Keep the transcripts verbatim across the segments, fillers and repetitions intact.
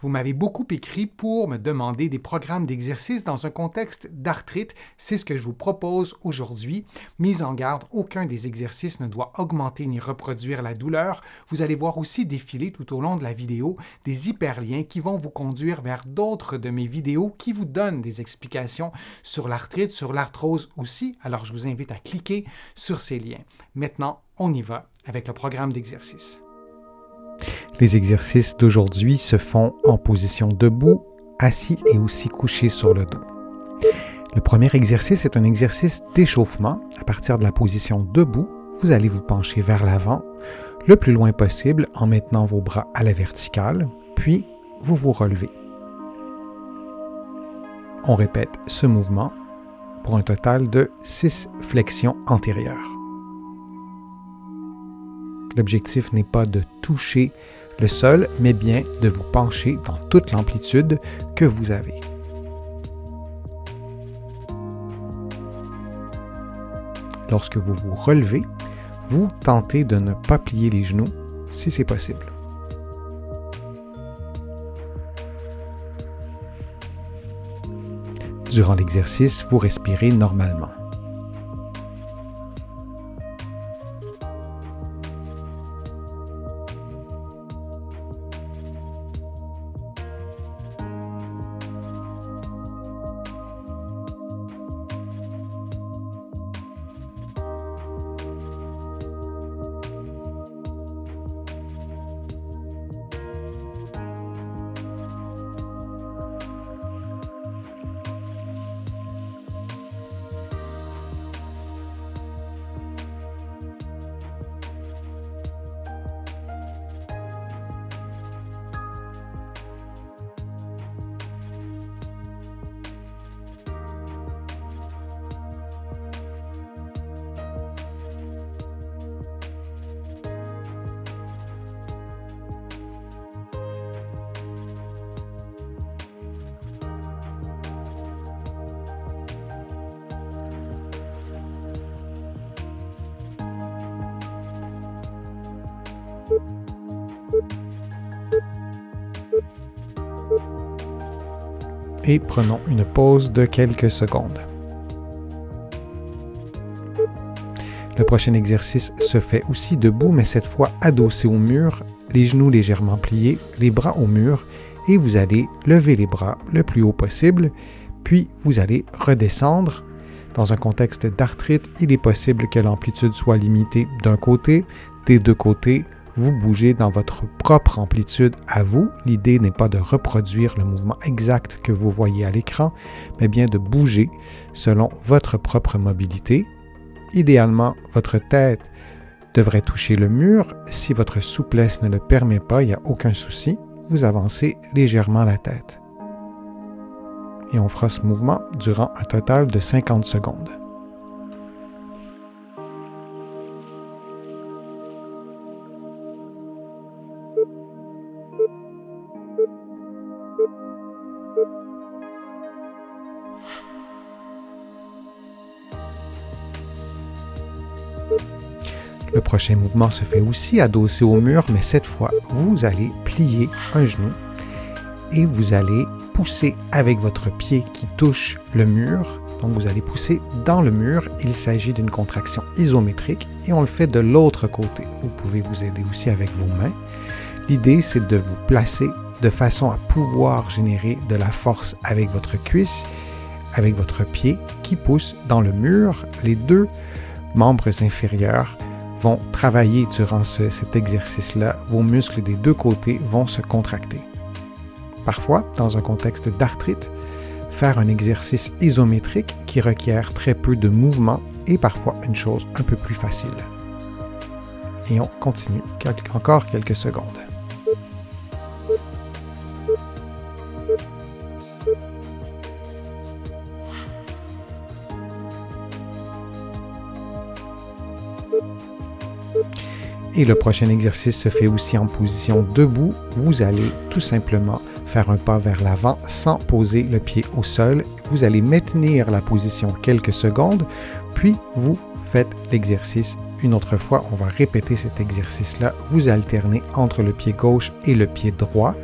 Vous m'avez beaucoup écrit pour me demander des programmes d'exercice dans un contexte d'arthrite. C'est ce que je vous propose aujourd'hui. Mise en garde, aucun des exercices ne doit augmenter ni reproduire la douleur. Vous allez voir aussi défiler tout au long de la vidéo des hyperliens qui vont vous conduire vers d'autres de mes vidéos qui vous donnent des explications sur l'arthrite, sur l'arthrose aussi. Alors, je vous invite à cliquer sur ces liens. Maintenant, on y va avec le programme d'exercice. Les exercices d'aujourd'hui se font en position debout, assis et aussi couché sur le dos. Le premier exercice est un exercice d'échauffement. À partir de la position debout, vous allez vous pencher vers l'avant, le plus loin possible en maintenant vos bras à la verticale, puis vous vous relevez. On répète ce mouvement pour un total de six flexions antérieures. L'objectif n'est pas de toucher le sol, mais bien de vous pencher dans toute l'amplitude que vous avez. Lorsque vous vous relevez, vous tentez de ne pas plier les genoux si c'est possible. Durant l'exercice, vous respirez normalement. Et prenons une pause de quelques secondes. Le prochain exercice se fait aussi debout, mais cette fois adossé au mur, les genoux légèrement pliés, les bras au mur, et vous allez lever les bras le plus haut possible, puis vous allez redescendre. Dans un contexte d'arthrite, il est possible que l'amplitude soit limitée d'un côté, des deux côtés. Vous bougez dans votre propre amplitude à vous. L'idée n'est pas de reproduire le mouvement exact que vous voyez à l'écran, mais bien de bouger selon votre propre mobilité. Idéalement, votre tête devrait toucher le mur. Si votre souplesse ne le permet pas, il n'y a aucun souci. Vous avancez légèrement la tête. Et on fera ce mouvement durant un total de cinquante secondes. Le prochain mouvement se fait aussi adossé au mur, mais cette fois, vous allez plier un genou et vous allez pousser avec votre pied qui touche le mur. Donc, vous allez pousser dans le mur. Il s'agit d'une contraction isométrique et on le fait de l'autre côté. Vous pouvez vous aider aussi avec vos mains. L'idée, c'est de vous placer de façon à pouvoir générer de la force avec votre cuisse, avec votre pied qui pousse dans le mur. Les deux membres inférieurs vont travailler durant ce, cet exercice-là. Vos muscles des deux côtés vont se contracter. Parfois, dans un contexte d'arthrite, faire un exercice isométrique qui requiert très peu de mouvement est parfois une chose un peu plus facile. Et on continue encore quelques secondes. Et le prochain exercice se fait aussi en position debout. Vous allez tout simplement faire un pas vers l'avant sans poser le pied au sol. Vous allez maintenir la position quelques secondes, puis vous faites l'exercice. Une autre fois, on va répéter cet exercice-là. Vous alternez entre le pied gauche et le pied droit.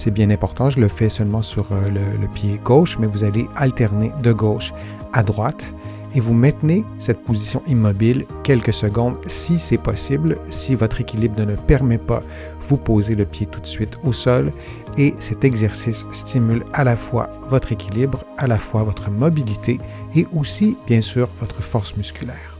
c'est bien important, je le fais seulement sur le, le pied gauche, mais vous allez alterner de gauche à droite et vous maintenez cette position immobile quelques secondes si c'est possible. Si votre équilibre ne le permet pas, vous posez le pied tout de suite au sol et cet exercice stimule à la fois votre équilibre, à la fois votre mobilité et aussi, bien sûr, votre force musculaire.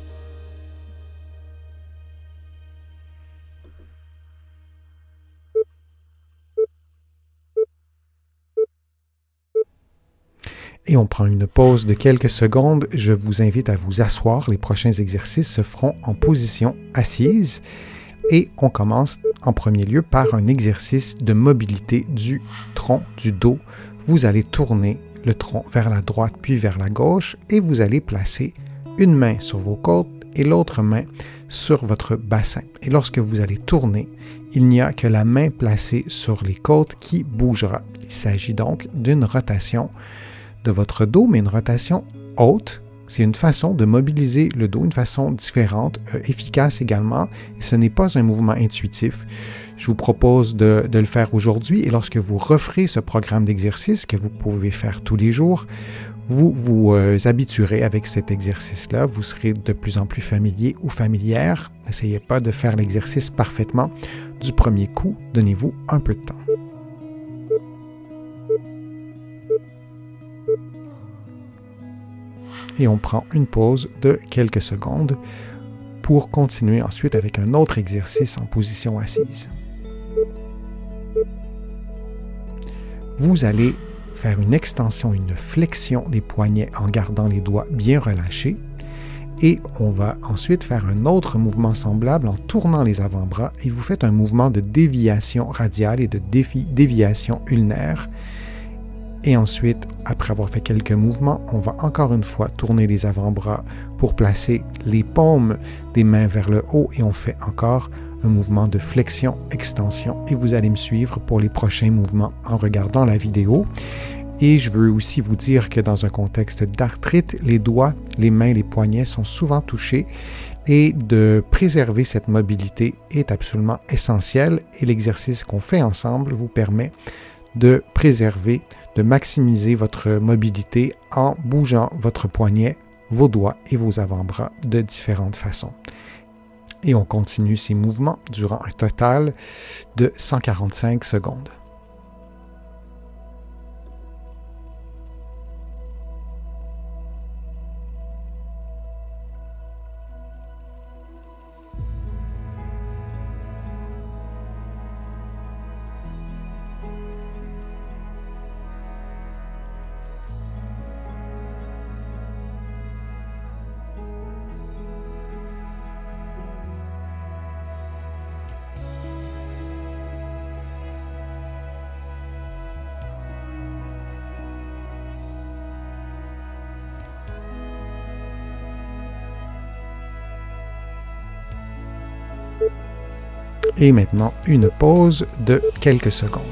Et on prend une pause de quelques secondes. Je vous invite à vous asseoir. Les prochains exercices se feront en position assise. Et on commence en premier lieu par un exercice de mobilité du tronc, du dos. Vous allez tourner le tronc vers la droite puis vers la gauche et vous allez placer une main sur vos côtes et l'autre main sur votre bassin. Et lorsque vous allez tourner, il n'y a que la main placée sur les côtes qui bougera. Il s'agit donc d'une rotation de votre dos, mais une rotation haute. C'est une façon de mobiliser le dos, une façon différente, euh, efficace également. Ce n'est pas un mouvement intuitif. Je vous propose de, de le faire aujourd'hui et lorsque vous referez ce programme d'exercice que vous pouvez faire tous les jours, vous vous euh, habituerez avec cet exercice-là. Vous serez de plus en plus familier ou familière. N'essayez pas de faire l'exercice parfaitement du premier coup. Donnez-vous un peu de temps. Et on prend une pause de quelques secondes pour continuer ensuite avec un autre exercice en position assise. Vous allez faire une extension, une flexion des poignets en gardant les doigts bien relâchés. Et on va ensuite faire un autre mouvement semblable en tournant les avant-bras et vous faites un mouvement de déviation radiale et de dévi- déviation ulnaire. Et ensuite, après avoir fait quelques mouvements, on va encore une fois tourner les avant-bras pour placer les paumes des mains vers le haut et on fait encore un mouvement de flexion, extension. Et vous allez me suivre pour les prochains mouvements en regardant la vidéo. Et je veux aussi vous dire que dans un contexte d'arthrite, les doigts, les mains, les poignets sont souvent touchés et de préserver cette mobilité est absolument essentiel. Et l'exercice qu'on fait ensemble vous permet de préserver, de maximiser votre mobilité en bougeant votre poignet, vos doigts et vos avant-bras de différentes façons. Et on continue ces mouvements durant un total de cent quarante-cinq secondes. Et maintenant, une pause de quelques secondes.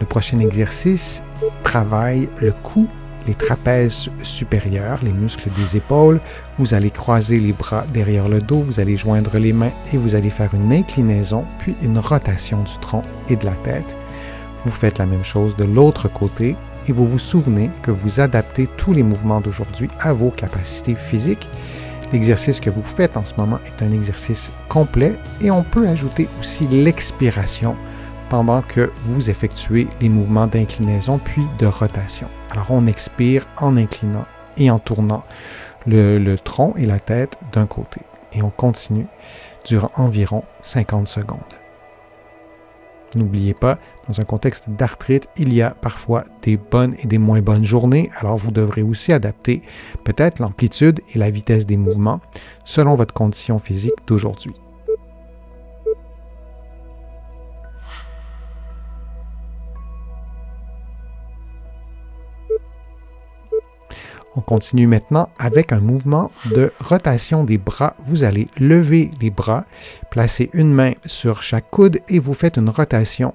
Le prochain exercice travaille le cou, les trapèzes supérieurs, les muscles des épaules. Vous allez croiser les bras derrière le dos, vous allez joindre les mains et vous allez faire une inclinaison, puis une rotation du tronc et de la tête. Vous faites la même chose de l'autre côté. Et vous vous souvenez que vous adaptez tous les mouvements d'aujourd'hui à vos capacités physiques. L'exercice que vous faites en ce moment est un exercice complet et on peut ajouter aussi l'expiration pendant que vous effectuez les mouvements d'inclinaison puis de rotation. Alors on expire en inclinant et en tournant le, le tronc et la tête d'un côté. Et on continue durant environ cinquante secondes. N'oubliez pas, dans un contexte d'arthrite, il y a parfois des bonnes et des moins bonnes journées, alors vous devrez aussi adapter peut-être l'amplitude et la vitesse des mouvements selon votre condition physique d'aujourd'hui. On continue maintenant avec un mouvement de rotation des bras. Vous allez lever les bras, placer une main sur chaque coude et vous faites une rotation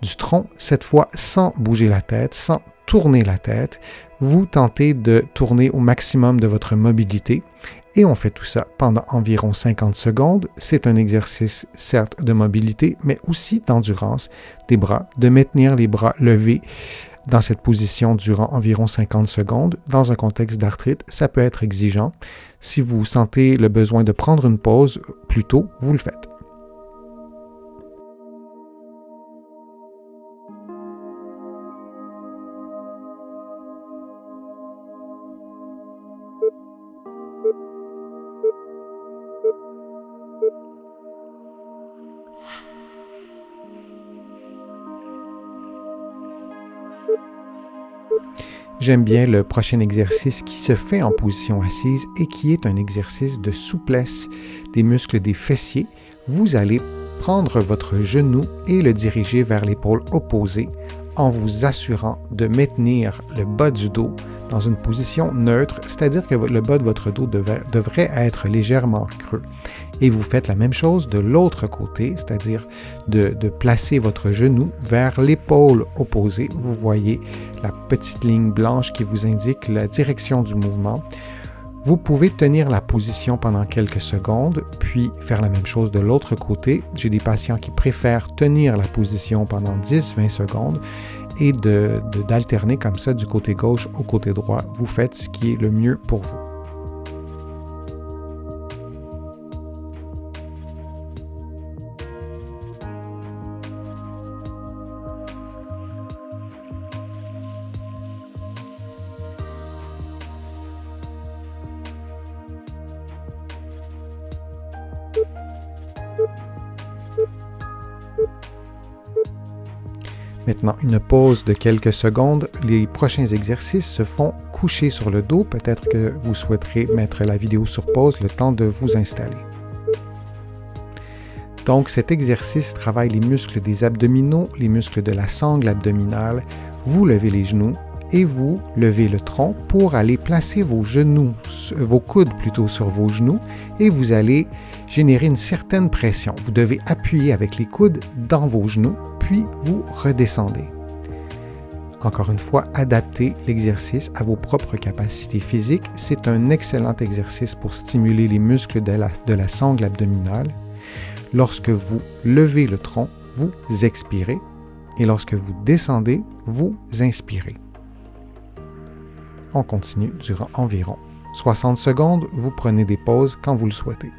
du tronc, cette fois sans bouger la tête, sans tourner la tête. Vous tentez de tourner au maximum de votre mobilité et on fait tout ça pendant environ cinquante secondes. C'est un exercice certes de mobilité, mais aussi d'endurance des bras, de maintenir les bras levés dans cette position durant environ cinquante secondes. Dans un contexte d'arthrite, ça peut être exigeant. Si vous sentez le besoin de prendre une pause plus tôt, vous le faites. J'aime bien le prochain exercice qui se fait en position assise et qui est un exercice de souplesse des muscles des fessiers. Vous allez prendre votre genou et le diriger vers l'épaule opposée en vous assurant de maintenir le bas du dos dans une position neutre, c'est-à-dire que le bas de votre dos devrait être légèrement creux. Et vous faites la même chose de l'autre côté, c'est-à-dire de, de placer votre genou vers l'épaule opposée. Vous voyez la petite ligne blanche qui vous indique la direction du mouvement. Vous pouvez tenir la position pendant quelques secondes, puis faire la même chose de l'autre côté. J'ai des patients qui préfèrent tenir la position pendant dix à vingt secondes et de, de, d'alterner comme ça du côté gauche au côté droit. Vous faites ce qui est le mieux pour vous. Maintenant, une pause de quelques secondes. Les prochains exercices se font coucher sur le dos. Peut-être que vous souhaiterez mettre la vidéo sur pause le temps de vous installer. Donc, cet exercice travaille les muscles des abdominaux, les muscles de la sangle abdominale. Vous levez les genoux et vous levez le tronc pour aller placer vos genoux, vos coudes plutôt sur vos genoux, et vous allez générer une certaine pression. Vous devez appuyer avec les coudes dans vos genoux, puis vous redescendez. Encore une fois, adaptez l'exercice à vos propres capacités physiques. C'est un excellent exercice pour stimuler les muscles de la, de la sangle abdominale. Lorsque vous levez le tronc, vous expirez, et lorsque vous descendez, vous inspirez. On continue durant environ soixante secondes. Vous prenez des pauses quand vous le souhaitez.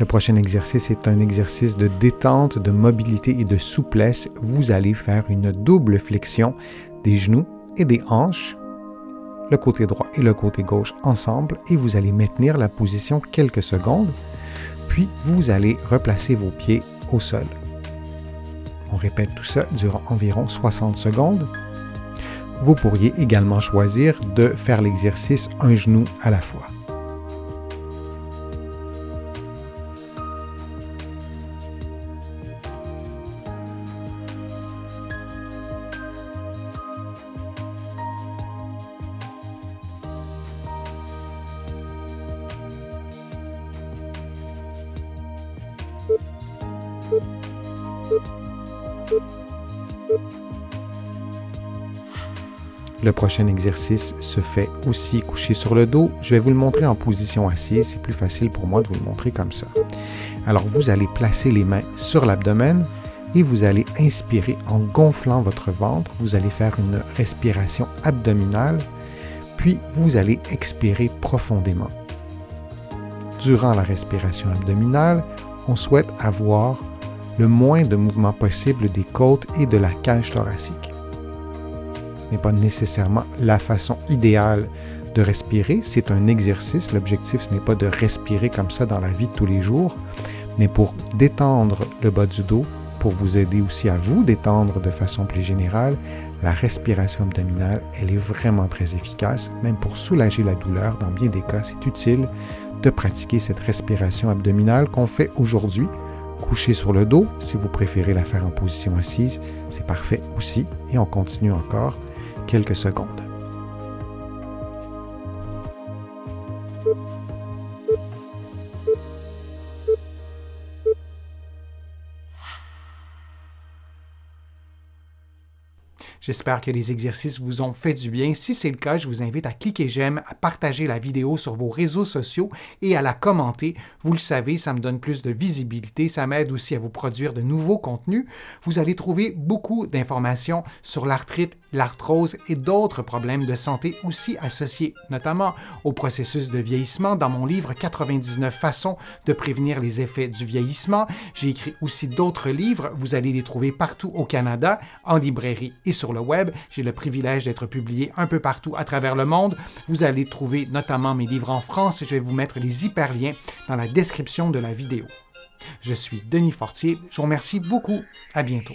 Le prochain exercice est un exercice de détente, de mobilité et de souplesse. Vous allez faire une double flexion des genoux et des hanches, le côté droit et le côté gauche ensemble, et vous allez maintenir la position quelques secondes, puis vous allez replacer vos pieds au sol. On répète tout ça durant environ soixante secondes. Vous pourriez également choisir de faire l'exercice un genou à la fois. Le prochain exercice se fait aussi couché sur le dos. Je vais vous le montrer en position assise, c'est plus facile pour moi de vous le montrer comme ça. Alors vous allez placer les mains sur l'abdomen et vous allez inspirer en gonflant votre ventre. Vous allez faire une respiration abdominale, puis vous allez expirer profondément. Durant la respiration abdominale, on souhaite avoir le moins de mouvement possible des côtes et de la cage thoracique. Ce n'est pas nécessairement la façon idéale de respirer, c'est un exercice. L'objectif, ce n'est pas de respirer comme ça dans la vie de tous les jours, mais pour détendre le bas du dos, pour vous aider aussi à vous détendre de façon plus générale, la respiration abdominale, elle est vraiment très efficace, même pour soulager la douleur. Dans bien des cas, c'est utile de pratiquer cette respiration abdominale qu'on fait aujourd'hui, couchée sur le dos. Si vous préférez la faire en position assise, c'est parfait aussi. Et on continue encore quelques secondes. J'espère que les exercices vous ont fait du bien. Si c'est le cas, je vous invite à cliquer j'aime, à partager la vidéo sur vos réseaux sociaux et à la commenter. Vous le savez, ça me donne plus de visibilité, ça m'aide aussi à vous produire de nouveaux contenus. Vous allez trouver beaucoup d'informations sur l'arthrite, l'arthrose et d'autres problèmes de santé aussi associés, notamment au processus de vieillissement. Dans mon livre « quatre-vingt-dix-neuf façons de prévenir les effets du vieillissement », j'ai écrit aussi d'autres livres. Vous allez les trouver partout au Canada, en librairie et sur le web. J'ai le privilège d'être publié un peu partout à travers le monde. Vous allez trouver notamment mes livres en France et je vais vous mettre les hyperliens dans la description de la vidéo. Je suis Denis Fortier. Je vous remercie beaucoup. À bientôt.